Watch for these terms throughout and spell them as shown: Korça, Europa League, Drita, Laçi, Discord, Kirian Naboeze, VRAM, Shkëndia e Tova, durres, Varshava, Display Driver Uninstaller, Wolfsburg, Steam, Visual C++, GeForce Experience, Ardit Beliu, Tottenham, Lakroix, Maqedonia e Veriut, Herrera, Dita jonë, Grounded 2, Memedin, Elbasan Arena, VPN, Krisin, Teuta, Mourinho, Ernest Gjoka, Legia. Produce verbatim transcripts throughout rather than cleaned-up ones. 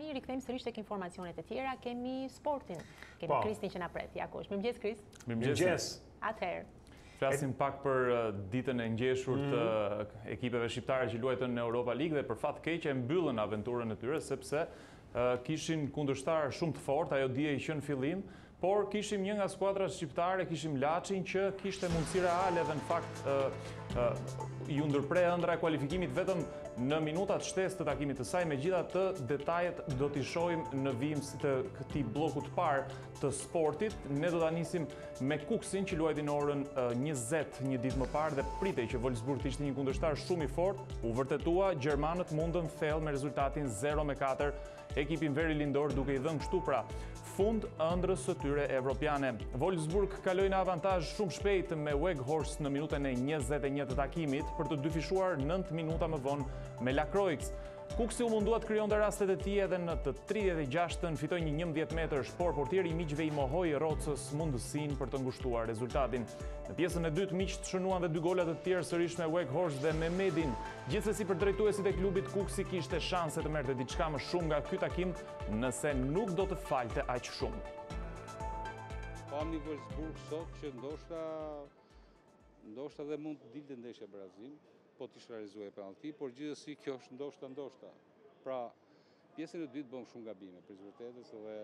tani rikthejmë sërish tek informacionet e tjera, kemi sportin. Kemi pa. Krisin që na pret, Jakosh. Mirëmëngjes Kris. Mirëmëngjes. Atëherë. Flasim pak për uh, ditën e ngjeshur të mm. ekipeve shqiptare që luajtën në Europa League dhe për fat keq e mbyllën aventurën e tyre sepse uh, kishin kundërshtar shumë të fortë, ajo dije i qen fillim, por kishim një nga skuadrat shqiptare, kishim Laçin që kishte mundësi reale dhe në fakt uh, uh, ju ndërpre ëndra e kualifikimit vetëm në minutat shtesë të takimit të saj, megjithatë detajet do t'i shohim në vijim të këtij bloku të parë të sportit. Ne do ta nisim me Kukësin që luajti në orën uh, njëzet një ditë më parë dhe pritej që Wolfsburg ishte një kundërshtar shumë i fortë, u vërtetua, gjermanët mundën thellë me rezultatin zero katër, ekipin veri lindor duke i dhënë kështu pra fund ëndrës së tyre evropiane. Wolfsburg kaloi në avantazh shumë shpejt me Weghorst në minutën e njëzet e një të takimit për të dyfishuar nëntë minuta më vonë me Lakroix. Kukësi u mundua të krijonte rastet e tij edhe në të tridhjetë e gjashtën, fitoi një njëmbëdhjetë metrësh, por portieri i miqve i mohoi Rocës mundësinë për të ngushtuar rezultatin. Në pjesën e dytë miqt shënuan dhe dy gola të tjerë sërish me Weghorst dhe Memedin. Gjithsesi për drejtuesit e klubit Kukësi kishte shanse të merrte diçka më shumë nga ky takim, nëse nuk do të falte aq shumë. Pam një Wolfsburg sot që ndoshta ndoshta dhe mund të dilte ndeshja Brazil. Po t'ishtë realizuaj penalti, por gjithësi kjo është ndoshta ndoshta. Pra, pjesën e dytë bëm shumë gabime, për zvërtetës dhe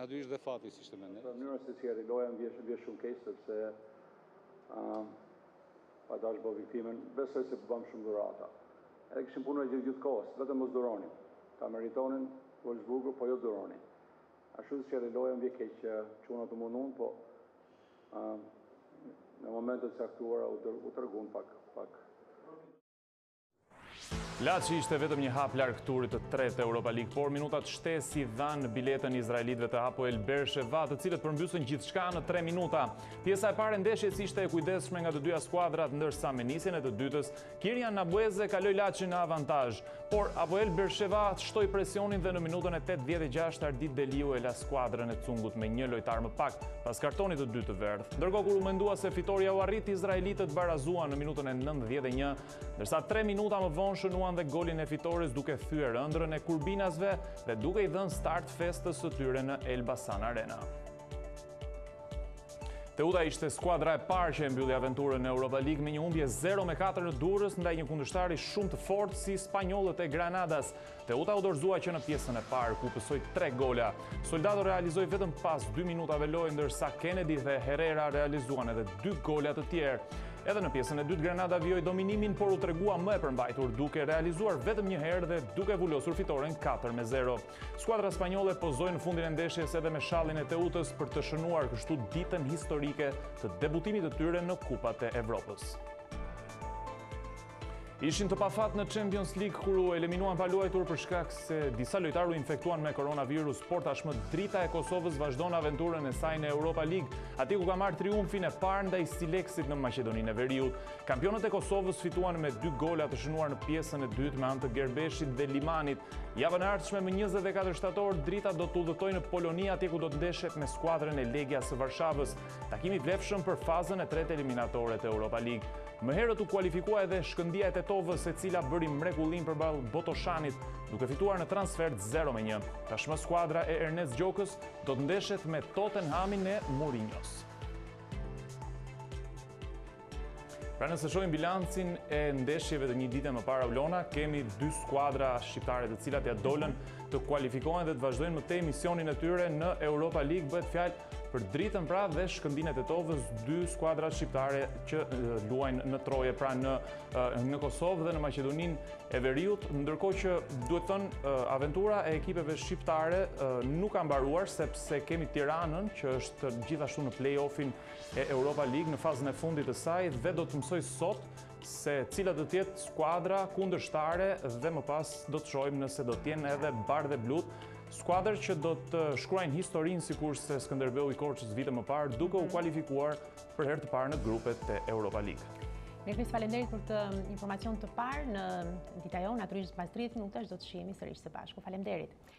natyrisht dhe fati si ishte me ne. Pra, mënyra se si e reglojëm vje shumë keq, sepse pa dash bo viktimen, besoj se përbëm shumë durata. Edhe kishim punuar gjithë gjithë kohës, vetëm mos duronim. Ta meritonin Wolfsburgu, po jo duronin. Ashtu si e reglojëm vje keq që çuna të mundun, po në momentet saktuara u tërgun pak. Laçi ishte vetëm një hap larg turit të tretë Europa League, por minutat shtesë i dhanë biletën izraelitëve të Hapoel Beer Sheva, të cilët përmbysën gjithçka në tre minuta. Pjesa e parë e ndeshjes ishte e kujdesshme nga të dyja skuadrat, ndërsa me nisjen e të dytës Kirian Naboeze kaloi Laçin në avantazh, por Hapoel Beer Sheva shtoi presionin dhe në minutën e tetëdhjetë e gjashtë Ardit Beliu e la skuadrën e cungut me një lojtar më pak pas kartonit të dytë të verdh. Ndërkohë kur u mendua se fitoria u arriti, izraelitët barazuan në minutën e nëntëdhjetë e një, ndërsa tre minuta më vonë shënuan dhe golin e fitores duke thyer ëndrën e kurbinasve dhe duke i dhënë start festës së tyre në Elbasan Arena. Teuta ishte skuadra e parë që e mbylli aventurën në Europa League me një humbje zero katër në Durrës ndaj një kundërshtari shumë të fortë si spanjollët e Granadas. Teuta u dorëzua që në pjesën e parë ku pësoi tre gola. Soldato realizoi vetëm pas dy minutave lojë, ndërsa Kennedy dhe Herrera realizuan edhe dy gola të tjerë. Edhe në pjesën e dytë Granada vjoi dominimin, por u tregua më e përmbajtur duke realizuar vetëm një herë dhe duke vulosur fitoren katër zero. Skuadra spanjolle pozoi në fundin e ndeshjes edhe me shallin e Teutës për të shënuar kështu ditën historike të debutimit të tyre në Kupat e Evropës. Ishin të pafat në Champions League kur u eliminuan pa luajtur për shkak se disa lojtarë u infektuan me koronavirus, por tashmë Drita e Kosovës vazhdon aventurën e saj në Europa League, aty ku ka marrë triumfin e parë ndaj Stileksit në Maqedoninë e Veriut. Kampionët e Kosovës fituan me dy gola të shënuar në pjesën e dytë me anë të Gerbeshit dhe Limanit. Javën e ardhshme me njëzet e katër shtator Drita do të udhëtojë në Poloni, aty ku do të ndeshet me skuadrën e Legia së Varshavës. Takimi i vlefshëm për fazën e tretë eliminatore të Europa League. Më herët u kualifikua edhe Shkëndia e Tovës, e cila bëri mrekullin përballë Botosanit, duke fituar në transfer zero një. Tashmë skuadra e Ernest Gjokës do të ndeshet me Tottenhamin e Mourinhos. Pra nëse shohim bilancin e ndeshjeve të një dite më para Ulona, kemi dy skuadra shqiptare të cilat ja dolën të kualifikohen dhe të vazhdojnë më tej misionin e tyre në Europa League. Bëhet fjalë për Dritën pra dhe Shkëndinët e Tovës, dy skuadra shqiptare që luajnë në Troje, pra në, në Kosovë dhe në Maqedoninë e Veriut, ndërkohë që duhet thënë aventura e ekipeve shqiptare nuk ka mbaruar sepse kemi Tiranën që është gjithashtu në play-offin e Europa League në fazën e fundit të saj dhe do të mësoj sot se cilat do të jetë skuadra kundërshtare dhe më pas do të shohim nëse do të jenë edhe bardhë dhe blut. Skuadër që do të shkruajnë historinë sikur se Skënderbeu i Korçës vite më parë duke u kualifikuar për herë të parë në grupet e Europa League. Mirëpris, faleminderit për të informacion të parë në dita jonë, natyrisht pas tridhjetë minutash do të shihemi sërish së bashku. Faleminderit.